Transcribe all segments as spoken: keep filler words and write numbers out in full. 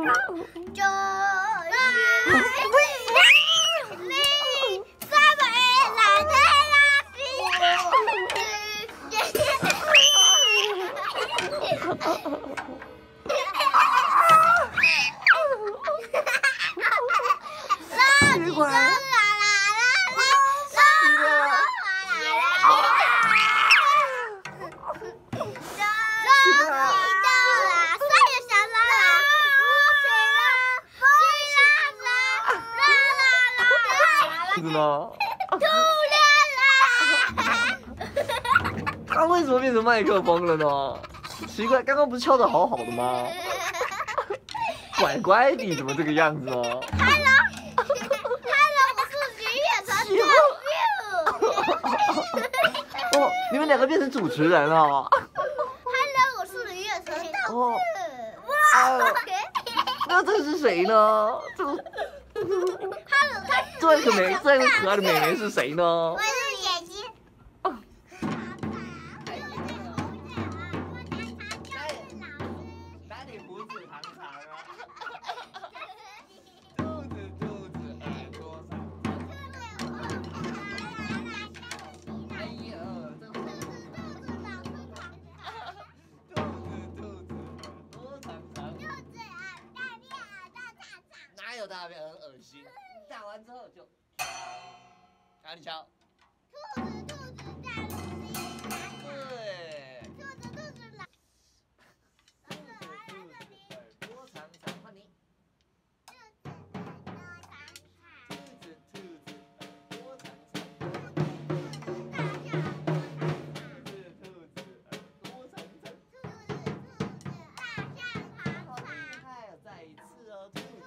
就是。 他为什么变成麦克风了呢？奇怪，刚刚不是敲得好好的吗？乖乖，你怎么这个样子哦 ？Hello，Hello， 我是徐野传的。哦，你们两个变成主持人了。Hello， 我是徐野传的。哦，哇，那这个是谁呢？这个。 这个美，这个可爱的美眉是谁呢？我是眼睛。哦、哪里胡子长长啊？肚子肚子耳朵长。哎呦，这肚子肚子长长长。肚子肚子耳朵长长。肚子啊，大便耳朵长长。哪有大便很恶心？ 打完之后就，哪里敲？兔子兔子大肚子，对，兔子兔子老，兔子耳朵长长，换你，兔子兔子耳朵长长，兔子兔子耳朵长长，兔子兔子耳朵长长，兔子兔子大象长长，好厉害哦！再一次哦，兔子。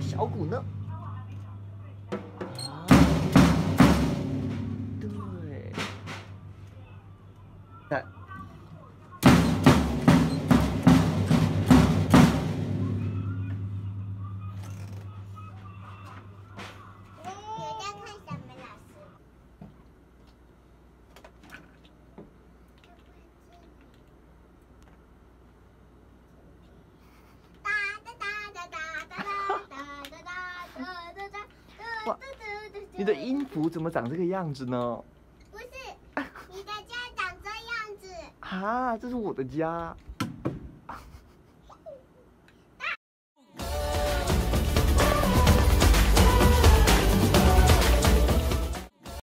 小鼓呢？啊，对，看，你在看什么，老师？哒哒哒哒哒哒。 你的音符怎么长这个样子呢？不是，你的家长这样子。啊，这是我的家。